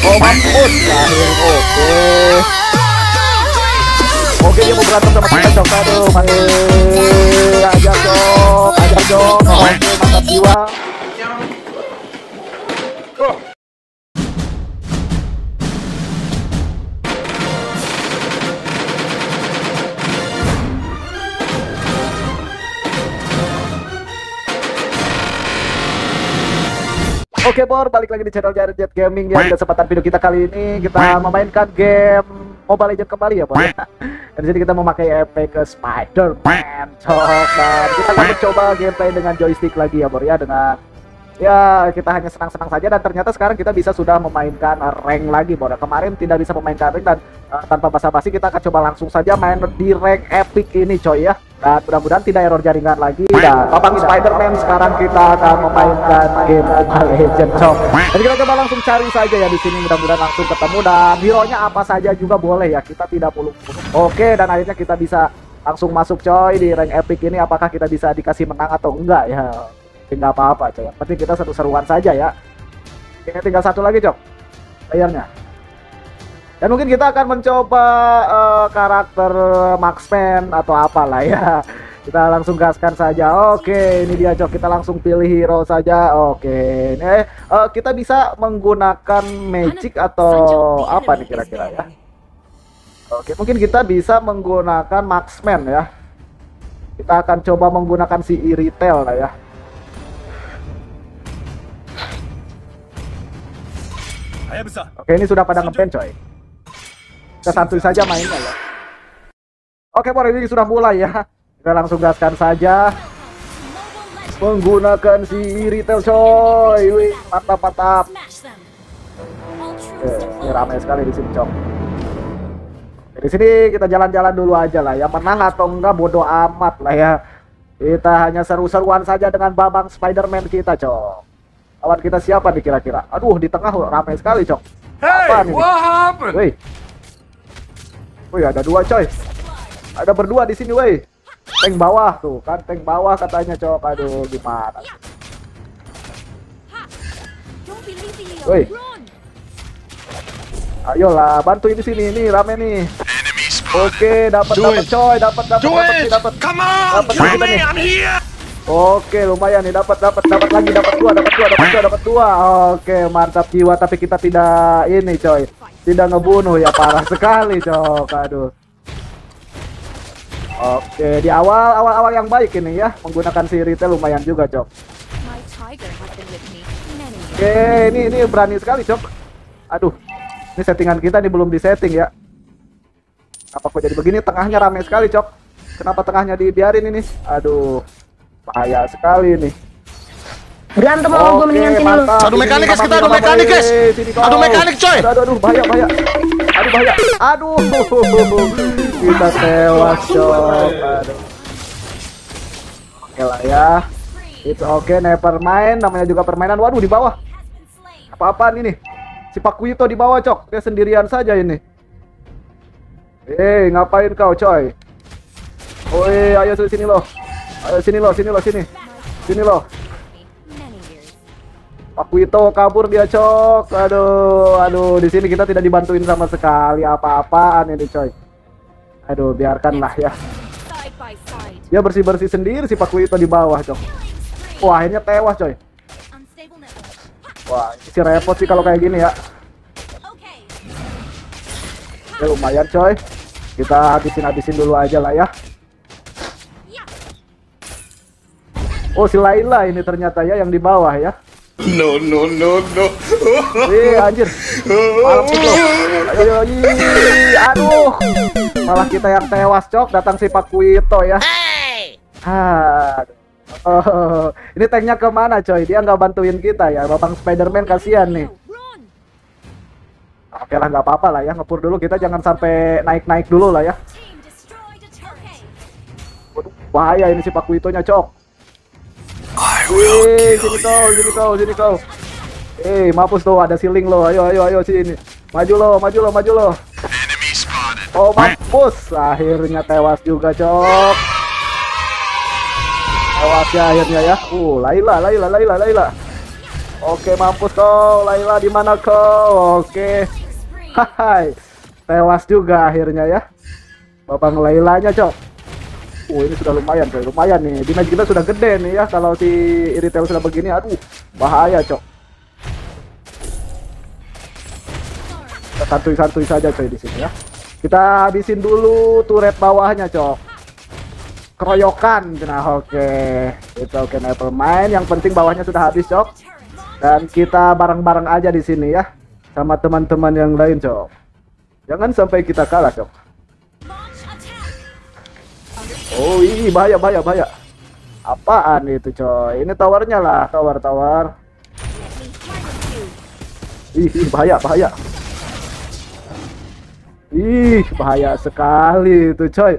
Oh mampus, akhirnya oke. Oke dia mau berantem sama kita dong, aduh main. Ajak dong, oke mantap jiwa. Oke Bor, balik lagi di channel Jarod Gaming ya. Kesempatan video kita kali ini kita memainkan game Mobile Legends kembali ya Bor. Dan jadi kita memakai efek Spider-Man. Kita akan mencoba gameplay dengan joystick lagi ya Bor ya. Dengan ya kita hanya senang-senang saja, dan ternyata sekarang kita bisa sudah memainkan rank lagi Bor. Kemarin tidak bisa memainkan rank, dan tanpa basa-basi kita akan coba langsung saja main di rank epic ini coy ya. Dan mudah-mudahan tidak error jaringan lagi. Dan Abang Spider-Man sekarang kita akan memainkan game Mobile Legends Shop. Jadi kita coba langsung cari saja ya di sini, mudah-mudahan langsung ketemu. Dan hero-nya apa saja juga boleh ya, kita tidak muluk-muluk. Oke, dan akhirnya kita bisa langsung masuk coy di rank epic ini. Apakah kita bisa dikasih menang atau enggak ya? Enggak apa-apa coy, penting kita seru-seruan saja ya. Oke, tinggal satu lagi coy layarnya. Dan mungkin kita akan mencoba karakter Maxman atau apalah ya. Kita langsung gaskan saja. Oke, ini dia Cok. Kita langsung pilih hero saja. Oke, ini kita bisa menggunakan magic atau apa nih kira-kira ya. Oke, mungkin kita bisa menggunakan Maxman ya. Kita akan coba menggunakan si Irithel lah ya. Oke, ini sudah pada ngepen coy. Kita santuy saja mainnya ya. Oke Bor, ini sudah mulai ya. Kita langsung gaskan saja menggunakan si Irithel coy. Wih, mantap. Oke, ini ramai sekali di sini coy. Di sini kita jalan-jalan dulu aja lah ya. Menang atau enggak bodo amat lah ya. Kita hanya seru-seruan saja dengan Babang Spider-Man kita coy. Lawan kita siapa nih kira-kira? Aduh, di tengah ramai sekali coy. Apa nih? Wih. Wih, ada dua coy. Ada berdua di sini woi. Tank bawah tuh kan, tank bawah katanya coy. Aduh gimana. Woi. Ayolah, bantuin di sini nih, rame nih. Oke, dapat coy, dapat. Oke, lumayan nih, dapat dua. Oke, mantap jiwa, tapi kita tidak ini coy. Tidak ngebunuh ya, parah sekali Cok. Aduh. Oke, di awal yang baik ini ya, menggunakan si Irithel lumayan juga Cok. Oke, ini berani sekali Cok. Aduh, ini settingan kita ini belum disetting ya. Apa kok jadi begini? Tengahnya ramai sekali Cok. Kenapa tengahnya dibiarin ini? Aduh, bahaya sekali nih. Berantem sama gue mendingan sini lu. Aduh mekanik guys. Aduh mekanik coy. Aduh bahaya. Aduh. Kita tewas coy. Aduh. Oke lah ya. It's okay, never mind. Namanya juga permainan. Waduh di bawah. Apa-apaan ini? Si Paquito di bawah Cok. Dia sendirian saja ini. Eh, ngapain kau coy? Oi, ayo sini loh. Sini loh. Paquito kabur dia Cok. Aduh, di sini kita tidak dibantuin sama sekali apa-apaan ini coy. Aduh, biarkanlah ya. Dia bersih-bersih sendiri si Paquito di bawah Cok. Wah, akhirnya tewas coy. Wah, si repot sih kalau kayak gini ya. Ya lumayan coy. Kita habisin dulu aja lah ya. Oh, si Lailah ini ternyata ya yang di bawah ya. No. Anjir. Malah itu. Aduh. Malah kita yang tewas, Cok. Datang si Paquito ya. Ini tanknya kemana, coy? Dia nggak bantuin kita ya. Babang Spider-Man kasihan nih. Oke lah, nggak apa-apa lah ya. Ngepur dulu, kita jangan sampai naik-naik dulu lah ya. Bahaya ini si Paquitonya, Cok. Sini kau. Mampus tuh ada siling lo. Ayo sini. Maju lo. Oh, mampus. Akhirnya tewas juga, Cok. Tewas ya akhirnya ya. Lailah. Oke, mampus kau, Lailah, di mana kau? Oke. Hai. Tewas juga akhirnya ya. Babang Lailahnya, Cok. Ini sudah lumayan, Cok. Lumayan nih. Damage kita sudah gede nih ya kalau si Irithel sudah begini. Aduh, bahaya, Cok. Kita santuy-santuy saja, Cok, di sini ya. Kita habisin dulu turret bawahnya, Cok. Keroyokan. Nah, oke. Itu oke, never mind. Yang penting bawahnya sudah habis, Cok. Dan kita bareng-bareng aja di sini ya. Sama teman-teman yang lain, Cok. Jangan sampai kita kalah, Cok. Oh, ini bahaya. Apaan itu, Cok? Ini towernya lah, tower. Ih, bahaya. Ih, bahaya sekali itu, coy.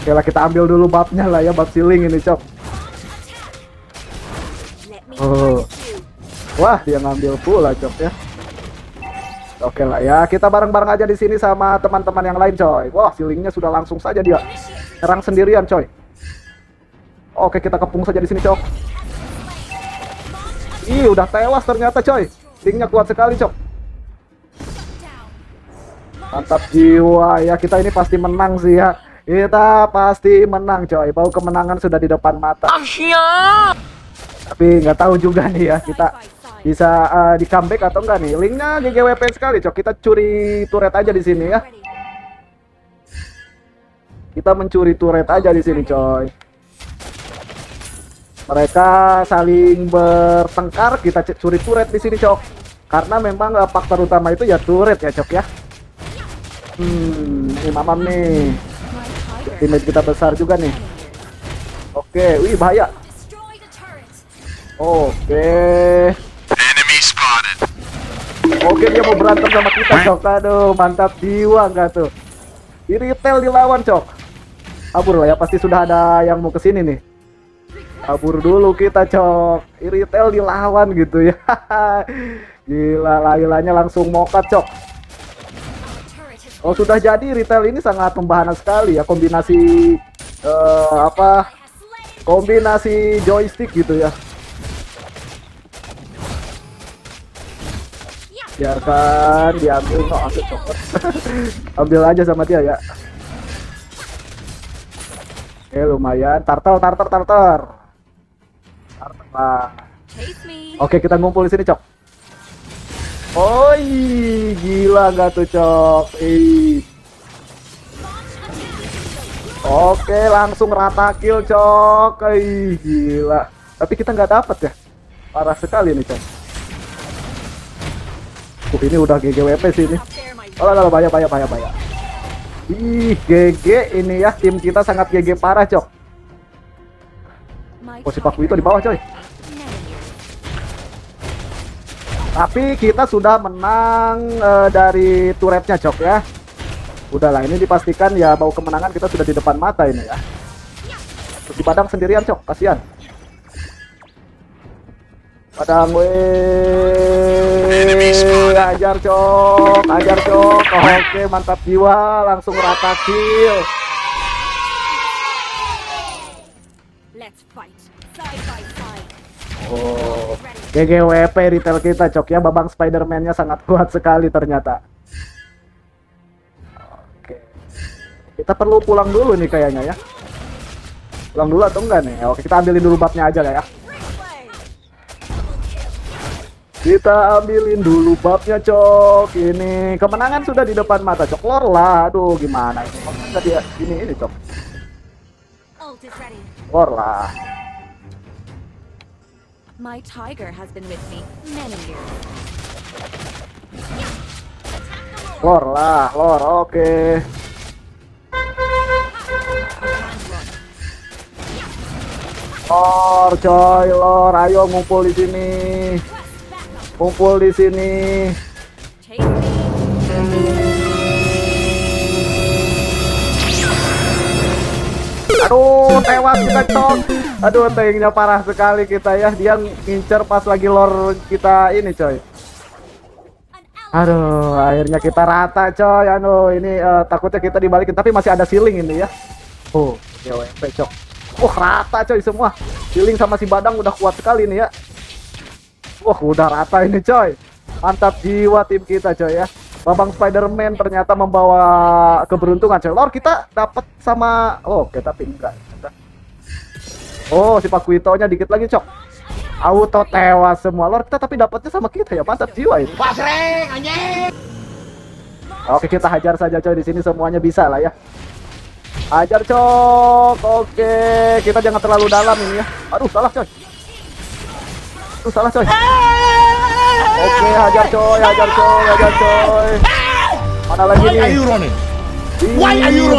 Oke lah, kita ambil dulu babnya lah ya, bab siling ini, Cok. Oh. Wah, dia ngambil pula, Cok ya. Oke lah ya, kita bareng-bareng aja di sini sama teman-teman yang lain, coy. Wah, silingnya sudah langsung saja dia. Serang sendirian, coy. Oke, kita kepung saja di sini, Cok. Ih, udah tewas ternyata, coy. Linknya kuat sekali, Cok. Mantap jiwa ya, kita ini pasti menang sih ya. Kita pasti menang, coy. Bau kemenangan sudah di depan mata. Tapi nggak tahu juga nih ya, kita bisa di comeback atau enggak nih. Linknya GGWP sekali, Cok. Kita curi turret aja di sini ya. Kita mencuri turret aja di sini, coy. Mereka saling bertengkar, kita curi turret di sini, Cok. Karena memang faktor utama itu ya turret ya, Cok ya. Ini mamam nih. Damage kita besar juga nih. Oke, wih bahaya. Oke. Oke, dia mau berantem sama kita, Cok. Aduh, mantap jiwa enggak tuh. Irithel dilawan, Cok. Kabur lah ya, pasti sudah ada yang mau kesini nih. Kabur dulu kita, Cok. Irithel dilawan gitu ya. Gila, Lailahnya langsung mokat, Cok. Oh, sudah jadi Irithel ini sangat membahana sekali ya, kombinasi kombinasi joystick gitu ya. Biarkan diambil, oh, Cok. Ambil aja sama dia ya. Oke, lumayan. Tartar. Nah. Oke, kita ngumpul di sini, Cok. Oi, gila gak tuh, Cok. Oke, langsung rata kill, Cok. Gila. Tapi kita nggak dapat ya. Parah sekali nih, Cok. Ini udah GGWP sih ini. Oh, bahaya. Ih, GG ini ya. Tim kita sangat GG parah, Cok. Oh, si Paquito di bawah, coy. Tapi kita sudah menang dari turretnya, Cok ya. Udahlah, ini dipastikan ya, bau kemenangan kita sudah di depan mata ini ya. Terus di Badang sendirian, Cok, kasihan. Badang, weh, ajar, Cok, ajar, Cok. Oke, mantap jiwa, langsung rata kill. Oh, GGWP Irithel kita, Cok ya. Babang Spider-Man-nya sangat kuat sekali ternyata. Oke. Kita perlu pulang dulu nih kayaknya ya. Pulang dulu atau enggak nih? Oke, kita ambilin dulu babnya aja lah ya. Kita ambilin dulu babnya, Cok. Ini kemenangan sudah di depan mata, Cok. Lor lah. Aduh, gimana ini? Enggak dia ini, Cok. Lor lah. My tiger has been with me many years. Lor lah, lor, oke. Lor, coy, lor, ayo ngumpul di sini. Kumpul di sini. Aduh, tewas kita, Cok. Aduh, tanknya parah sekali kita ya. Dia ngincer pas lagi lor kita ini, coy. Aduh, akhirnya kita rata, coy. Aduh, ini takutnya kita dibalikin. Tapi masih ada siling ini ya. Oh, OMP cok. Oh, rata coy semua. Healing sama si Badang udah kuat sekali nih ya. Wah, udah rata ini coy. Mantap jiwa tim kita coy ya. Babang Spider-Man ternyata membawa keberuntungan coy. Lor, kita dapat sama kita tinggal. Oh, si Paquito-nya dikit lagi cok. Auto tewas semua. Lor, kita tapi dapatnya sama kita ya. Mantap jiwa ini. Pasreng anjing. Oke, kita hajar saja coy di sini, semuanya bisa lah ya. Ajar cok. Oke, kita jangan terlalu dalam ini ya. Aduh, salah coy. Aduh, salah coy. Oke, hajar coy, hajar coy, hajar coy. Mana lagi nih?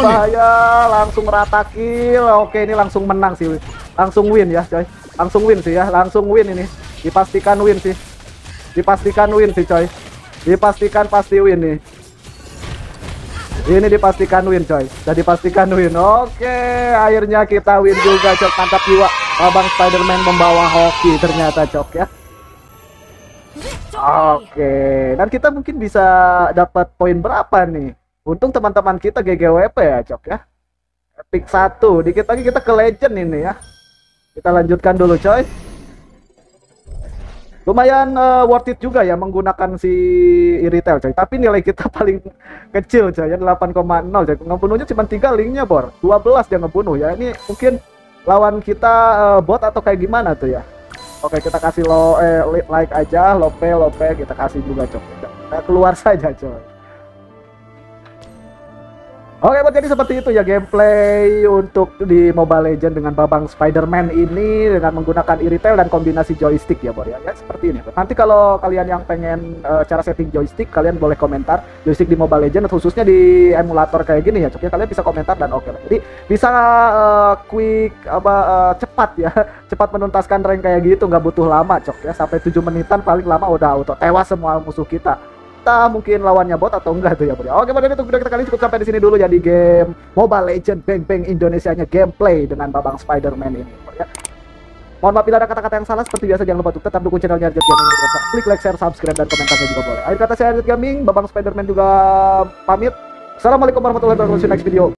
Bahaya, langsung rata kill. Oke, ini langsung menang sih. Langsung win ya coy. Langsung win sih ya, langsung win ini. Dipastikan win sih. Dipastikan win sih coy. Dipastikan pasti win nih. Ini dipastikan win coy. Jadi pastikan win. Oke, akhirnya kita win juga cok. Mantap jiwa. Abang Spider-Man membawa hoki ternyata cok ya. Oke, dan kita mungkin bisa dapat poin berapa nih? Untung teman-teman kita GGWP ya cok ya. Epic 1. Dikit lagi kita ke legend ini ya. Kita lanjutkan dulu coy. Lumayan worth it juga ya menggunakan si Irithel coy. Tapi nilai kita paling kecil coy ya, 8,0 coy. Ngebunuhnya cuma 3 linknya bor, 12 dia ngebunuh ya. Ini mungkin lawan kita bot atau kayak gimana tuh ya. Oke, kita kasih like aja, lope kita kasih juga coy. Kita keluar saja coy. Oke, buat jadi seperti itu ya gameplay untuk di Mobile Legends dengan Babang Spider-Man ini dengan menggunakan Irithel dan kombinasi joystick ya bor ya. Ya seperti ini. Nanti kalau kalian yang pengen cara setting joystick, kalian boleh komentar joystick di Mobile Legends khususnya di emulator kayak gini ya. Cukupnya kalian bisa komentar dan oke lah. Jadi bisa cepat ya. Cepat menuntaskan rank kayak gitu, nggak butuh lama cok ya. Sampai 7 menitan paling lama udah auto tewas semua musuh kita. Mungkin lawannya bot atau enggak tuh ya bro. Oke, pada itu video kita kali ini cukup sampai di sini dulu ya di game Mobile Legends Bang Bang Indonesianya gameplay dengan Babang Spider-Man ini bro, ya. Mohon maaf bila ada kata-kata yang salah, seperti biasa jangan lupa untuk tetap dukung channelnya Adit Gaming, klik like, share, subscribe dan komentarnya juga boleh. Akhir kata saya Adit Gaming, Babang Spider-Man juga pamit. Assalamualaikum warahmatullahi wabarakatuh. See you next video.